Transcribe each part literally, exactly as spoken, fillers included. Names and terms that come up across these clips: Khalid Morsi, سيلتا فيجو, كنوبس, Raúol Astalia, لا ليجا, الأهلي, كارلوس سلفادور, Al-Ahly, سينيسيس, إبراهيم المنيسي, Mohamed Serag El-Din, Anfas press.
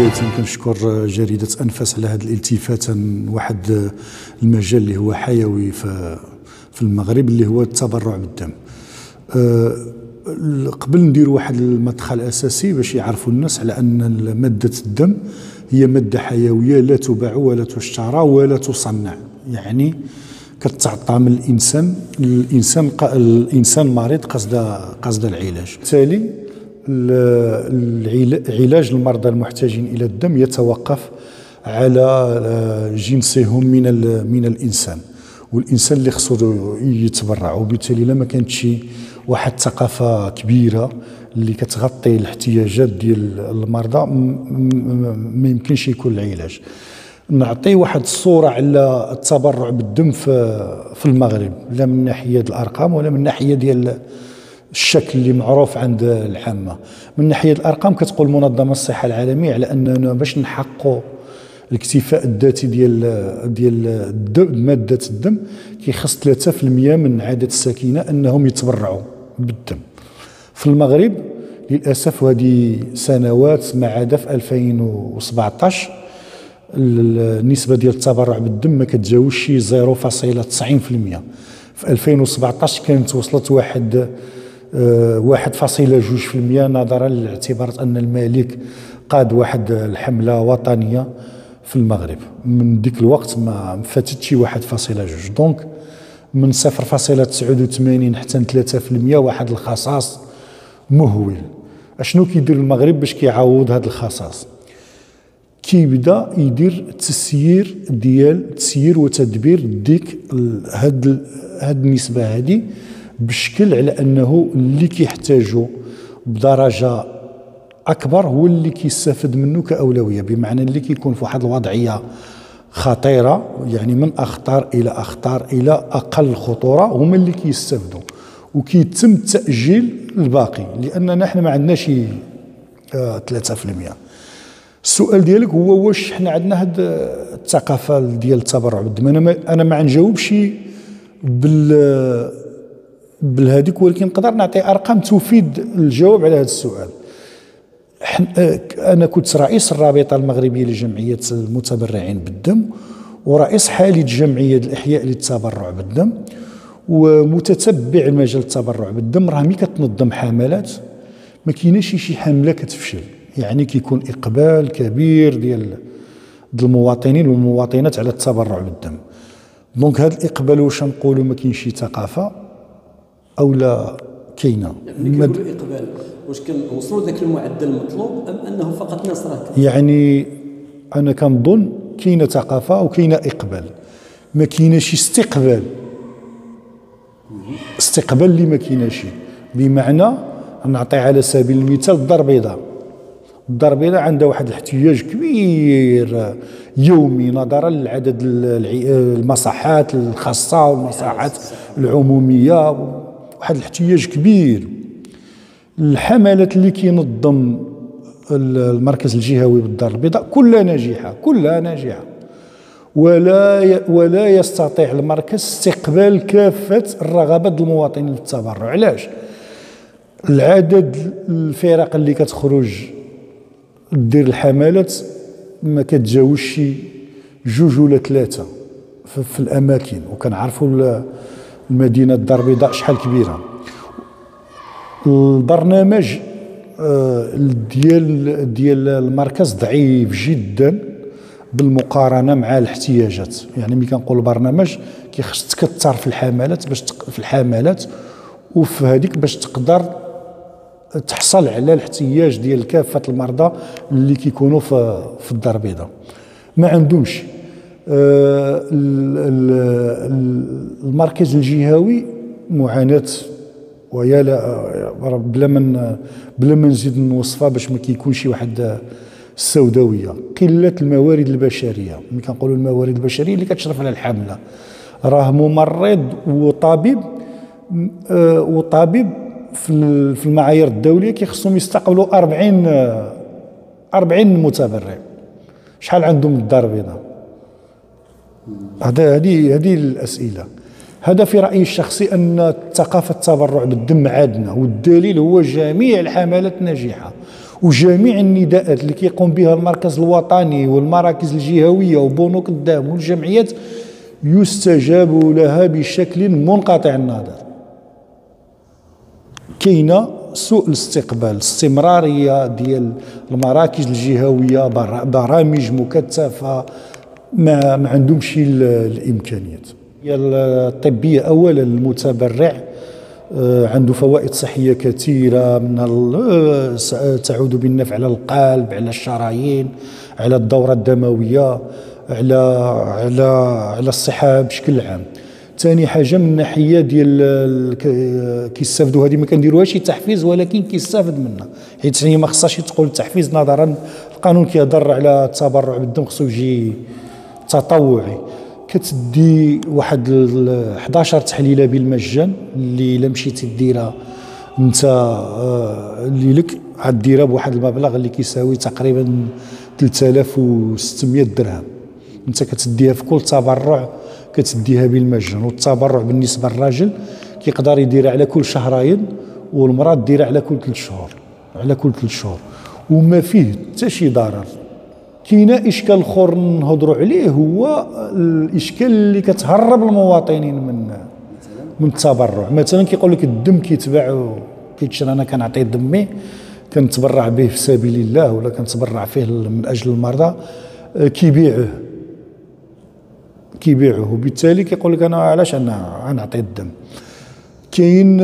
بداية كنشكر جريدة أنفاس على هذا الالتفات عن واحد المجال اللي هو حيوي في المغرب اللي هو التبرع بالدم. قبل نديروا واحد المدخل أساسي باش يعرفوا الناس على أن مادة الدم هي مادة حيوية لا تباع ولا تشترى ولا تصنع، يعني كتعطى من الإنسان الإنسان الإنسان المريض قصد قصد العلاج. بالتالي علاج المرضى المحتاجين إلى الدم يتوقف على جنسهم من من الإنسان والإنسان اللي خصو يتبرع، وبالتالي لما كانت شي واحد ثقافة كبيرة اللي كتغطي الاحتياجات ديال المرضى ما يمكنش يكون العلاج. نعطي واحد الصورة على التبرع بالدم في في المغرب، لا من ناحية الأرقام ولا من ناحية ديال الشكل اللي معروف عند العامة. من ناحية الأرقام كتقول منظمة الصحة العالمية على أننا باش نحققوا الاكتفاء الذاتي ديال ديال الدم مادة الدم كيخص ثلاثة في المئة من عدد الساكنة أنهم يتبرعوا بالدم. في المغرب للأسف هذه سنوات مع هدف ألفين وسبعطاش النسبة ديال التبرع بالدم ما كتجاوزش صفر فاصلة تسعين بالمئة. في ألفين وسبعطاش كانت وصلت واحد واحد فاصلة جوج في المية نظرا لاعتبارات أن الملك قاد واحد الحملة وطنية في المغرب. من ديك الوقت ما فاتتش واحد فاصلة جوج، دونك من صفر فاصلة تسعود وثمانين حتى ثلاثة في المية واحد الخصاص مهول. أشنو كيدير المغرب باش كيعوض هذا الخصاص؟ كيبدا يدير تسيير ديال تسيير وتدبير ديك هاد هاد النسبة هادي بشكل على انه اللي كيحتاجوا بدرجه اكبر هو اللي كيستافد منه كاولويه، بمعنى اللي كيكون في واحد الوضعيه خطيره يعني من اخطر الى اخطر الى اقل خطوره هما اللي كيستافدوا، وكيتم تاجيل الباقي لاننا احنا ما عندناش آه ثلاثة في المئة. السؤال ديالك هو واش حنا عندنا هاد الثقافه ديال التبرع بالدم؟ انا ما انا ما غنجاوبش بال بالهاديك، ولكن نقدر نعطي ارقام تفيد الجواب على هذا السؤال. انا كنت رئيس الرابطه المغربيه لجمعيه المتبرعين بالدم ورئيس حالي جمعيه الاحياء للتبرع بالدم ومتتبع مجال التبرع بالدم. راه ملي كتنظم حملات ما كايناش شي حمله كتفشل، يعني كيكون اقبال كبير ديال المواطنين والمواطنات على التبرع بالدم. دونك هذا الاقبال واش نقولوا ما كاينش شي ثقافه أو لا كاينه؟ يعني مد... الإقبال واش كنوصلوا لذاك المعدل المطلوب أم أنه فقط ناس راه يعني أنا كنظن كاينه ثقافة وكاينه إقبال، ما كايناش استقبال استقبال اللي ما كايناش. بمعنى نعطي على سبيل المثال الدار البيضاء، الدار البيضاء عندها واحد الاحتياج كبير يومي نظرا لعدد المصحات الخاصة والمصحات العمومية، واحد الاحتياج كبير. الحملات اللي كينظم المركز الجهوي بالدار البيضاء كلها ناجحه كلها ناجحه ولا ولا يستطيع المركز استقبال كافه الرغبات المواطنين للتبرع. علاش؟ العدد الفرق اللي كتخرج دير الحملات ما كتجاوزش جوج ولا ثلاثه في الاماكن، وكنعرفوا المدينة الدار البيضاء شحال كبيرة. البرنامج ديال ديال المركز ضعيف جدا بالمقارنة مع الاحتياجات، يعني ملي كنقول برنامج كيخص تكثر في الحملات باش في الحملات وفي هذيك باش تقدر تحصل على الاحتياج ديال كافة المرضى اللي كيكونوا في في الدار البيضاء. ما عندهمش المركز الجهوي معاناة ويا بلا ما بلا ما نزيد نوصفها باش ما كيكونش واحد السوداويه. قله الموارد البشريه، ملي كنقولوا الموارد البشريه اللي كتشرف على الحمله راه ممرض وطبيب وطبيب في المعايير الدوليه كيخصهم يستقبلوا أربعين أربعين متبرع. شحال عندهم الدار البيضاء؟ هذه هذه الاسئله. هذا في رايي الشخصي ان ثقافه التبرع بالدم عادنا، والدليل هو جميع الحملات ناجحه وجميع النداءات اللي كيقوم بها المركز الوطني والمراكز الجهويه وبنوك الدعم والجمعيات يستجاب لها بشكل منقطع النظر. كاينه سوء الاستقبال، استمراريه ديال المراكز الجهويه، برامج مكثفه ما ما عندهمش الامكانيات. الطبيه اولا المتبرع عنده فوائد صحيه كثيره، من تعود بالنفع على القلب، على الشرايين، على الدوره الدمويه، على على على الصحه بشكل عام. ثاني حاجه من الناحيه ديال كيستافدوا، هذه ما كنديروهاش تحفيز ولكن كيستافد منها، حيت هي ما خصهاش تقول تحفيز نظرا القانون كيهضر على التبرع بالدم، خصو يجي تطوعي. كتدي واحد إحدى عشر تحليله بالمجان اللي الا مشيتي ديرها انت اللي لك غديرها بواحد المبلغ اللي كيساوي تقريبا ثلاثة آلاف وستمائة درهم. انت كتديها في كل تبرع كتديها بالمجان، والتبرع بالنسبه للراجل كيقدر يديرها على كل شهرين والمراه ديرها على كل ثلاث شهور، على كل ثلاث شهور وما فيه حتى شي ضرر. كاين اشكال اخر نهضروا عليه، هو الاشكال اللي كتهرب المواطنين من من التبرع. مثلا كيقول لك الدم كيتباع كيتشرى، انا كنعطي دمي كنتبرع به في سبيل الله ولا كنتبرع فيه من اجل المرضى، كيبيعه كيبيعه وبالتالي كيقول لك انا علاش انا نعطي الدم. كاين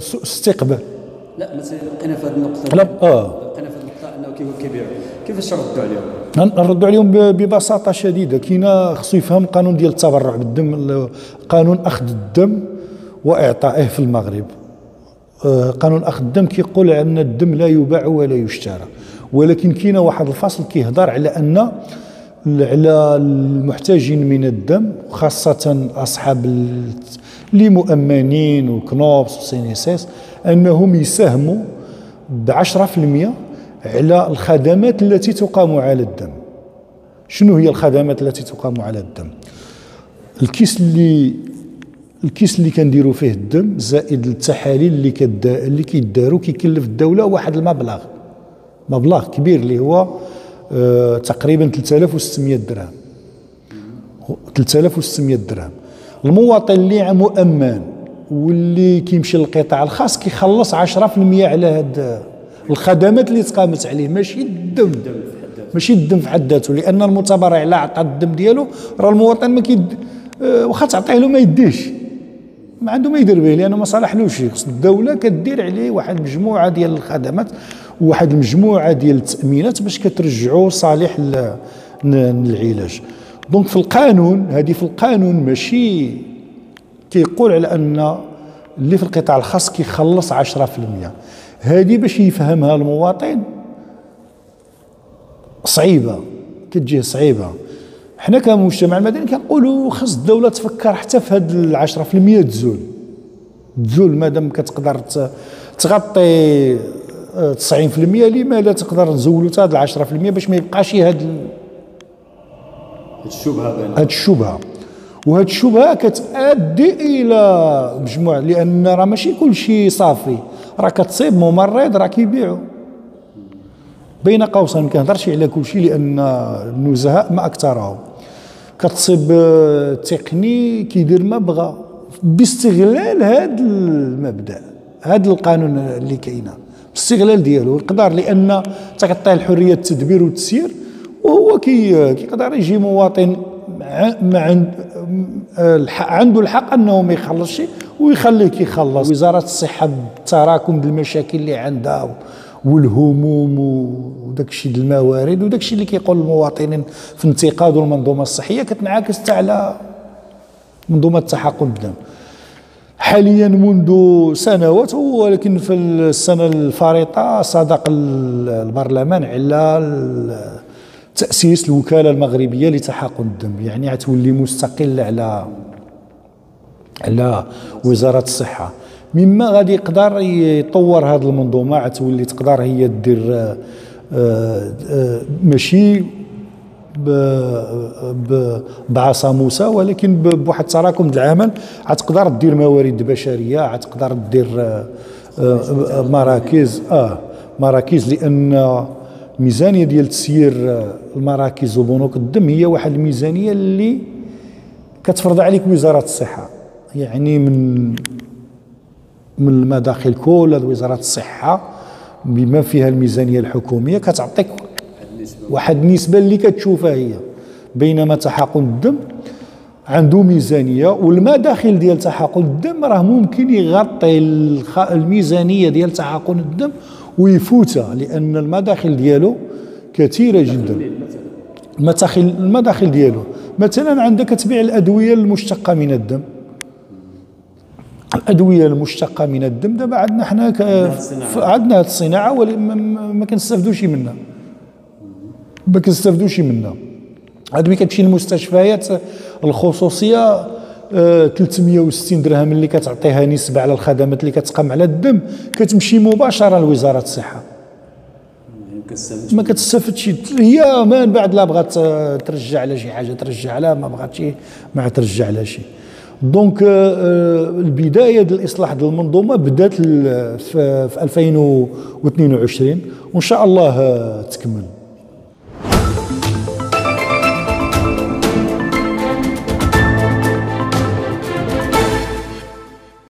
سوء استقبال. لا مثلا انا في هذه النقطه لا اه انا في النقطه انه كيبيعوا، كيفاش نردوا عليهم؟ نردوا عليهم ببساطه شديده. كاين خصو يفهم القانون ديال التبرع بالدم، قانون اخذ الدم واعطائه في المغرب. قانون اخذ الدم كيقول ان الدم لا يباع ولا يشترى، ولكن كاين واحد الفصل كيهضر على ان على المحتاجين من الدم خاصه اصحاب اللي مؤمنين وكنوبس وسينيسيس انهم يساهموا ب عشرة في المئة على الخدمات التي تقام على الدم. شنو هي الخدمات التي تقام على الدم؟ الكيس اللي الكيس اللي كنديروا فيه الدم زائد التحاليل اللي كدا اللي كيداروا كيكلف الدوله واحد المبلغ، مبلغ كبير اللي هو آه تقريبا ثلاثة آلاف وستمائة درهم. ثلاثة آلاف وستمائة درهم. المواطن اللي مؤمن واللي كيمشي للقطاع الخاص كيخلص عشرة في المئة على هاد الخدمات اللي تقامت عليه، ماشي الدم، ماشي الدم في حد ذاته. لان المتبرع الا عطى الدم ديالو راه المواطن ما كيد واخا تعطيه له ما يديش، ما عنده ما يدير به لانه ما صالحلوش. خص الدوله كدير عليه واحد المجموعه ديال الخدمات وواحد المجموعه ديال التامينات باش كترجعوه صالح للعلاج. دونك في القانون، هذه في القانون ماشي كيقول على ان اللي في القطاع الخاص كيخلص عشرة في المئة. هذه باش يفهمها المواطن صعيبه، كتجي صعيبه. حنا كمجتمع مدني كنقولوا خاص الدوله تفكر حتى في هاد ال عشرة في المئة تزول تزول مادام كتقدر تغطي تسعين في المئة لما لا تقدر نزولوا حتى هاد ال عشرة في المئة باش ما يبقاش هاد الشبهه هاد الشبهه وهاد الشبهه كتؤدي الى مجموعه، لان راه ماشي كلشي صافي، راه كتصيب ممرض راه كيبيعو بين قوسين. ما كنهضرش على كلشي لان النزهاء ما اكثرهم. كتصيب تقني كيدير ما بغى باستغلال هاد المبدا، هاد القانون اللي كاينه باستغلال ديالو يقدر، لان انت كتعطيه الحريه التدبير والتسيير وهو كي كيقدر يجي مواطن ما عنده الحق انه ما يخلصش ويخليه كيخلص. وزاره الصحه بالتراكم ديال المشاكل اللي عندها والهموم وداك الشيء ديال الموارد وداك الشيء اللي كيقول المواطنين في انتقاد المنظومه الصحيه كتنعكس حتى على منظومه التحقن بالدم. حاليا منذ سنوات، ولكن في السنه الفارطه صدق البرلمان على تأسيس الوكالة المغربية لتحقن الدم، يعني غتولي مستقلة على على وزارة الصحة، مما غادي يقدر يطور هذه المنظومة، غتولي تقدر هي دير ماشي بعصا موسى ولكن بواحد التراكم ديال العمل، غتقدر دير موارد بشرية، غتقدر دير مراكز اه مراكز، لان الميزانيه ديال تسيير المراكز وبنوك الدم هي واحد الميزانيه اللي كتفرض عليك وزاره الصحه، يعني من من المداخل كلها وزاره الصحه بما فيها الميزانيه الحكوميه كتعطيك واحد النسبه اللي كتشوفها هي، بينما تحقن الدم عنده ميزانيه، والمداخل ديال تحقن الدم راه ممكن يغطي الميزانيه ديال تحقن الدم ويفوتها، لان المداخل ديالو كثيره جدا. المداخل المداخل ديالو مثلا عندك تبيع الادويه المشتقه من الدم، الادويه المشتقه من الدم دابا عندنا حنا عندنا هذه الصناعه ولكن ما كنستافدوش منها، ما كنستافدوش منها. عاد ملي كتمشي للمستشفيات الخصوصيه آه ثلاثمائة وستين درهم اللي كتعطيها نسبه على الخدمات اللي كتقام على الدم كتمشي مباشره لوزاره الصحه، ما كتستافدش هي. من بعد لا بغات ترجع على شي حاجه ترجع لها، ما بغاتش ما عاد ترجع لها شي. دونك آه البدايه ديال الاصلاح ديال المنظومه بدات في, في ألفين واثنين وعشرين وان شاء الله آه تكمل.